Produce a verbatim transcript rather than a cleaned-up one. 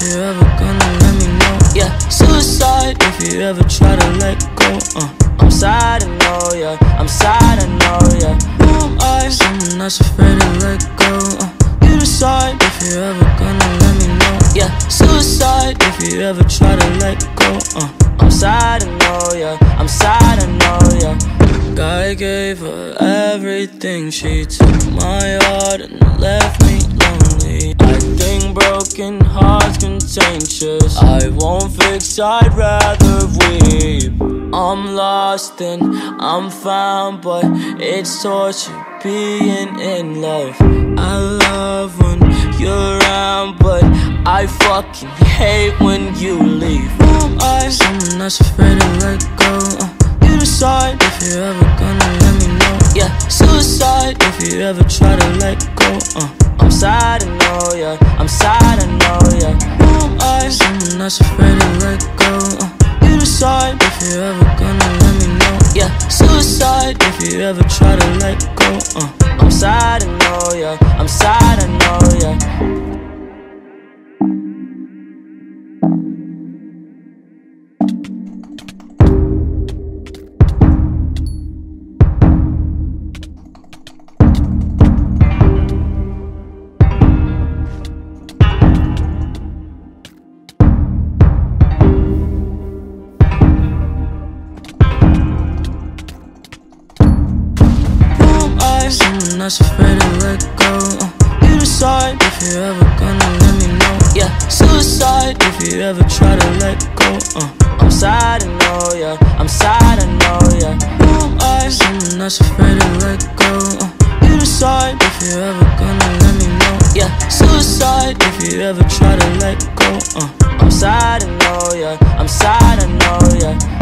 if you're ever gonna let me know. Yeah, suicide if you ever try to let go. uh, I'm sad, I know, yeah, I'm sad, I know, yeah. Who am I? Someone that's afraid to let go. uh, You decide if you're ever gonna let me know. Yeah, suicide if you ever try to let go. uh, I'm sad, I know, yeah, I'm sad, I know, yeah. God gave her everything, she took my heart and left me lonely. I think broken hearts contentious, I won't fix, I'd rather weep. I'm lost and I'm found, but it's torture being in love. I love when you're around, but I fucking hate when you leave. Who am I? Someone that's afraid to let go. uh, You decide if you're ever gonna let me know. Yeah, suicide if you ever try to let go. uh, I'm sad, I know, yeah, I'm sad, I know, yeah. Who am I? Someone that's afraid to let go. uh, You decide if you're ever gonna let me know. Yeah, suicide if you ever try to let go. uh, I'm sad, I know, yeah, I'm sad, I know, yeah. Someone that's afraid to let go. uh, You decide if you're ever gonna let me know. Yeah, suicide if you ever try to let go. uh, I'm sad, I know, yeah, I'm sad, I know, yeah. Who am I? Someone that's afraid to let go. uh, You decide if you're ever gonna let me know. Yeah, suicide if you ever try to let go. uh, I'm sad, I know, yeah, I'm sad, I know, yeah.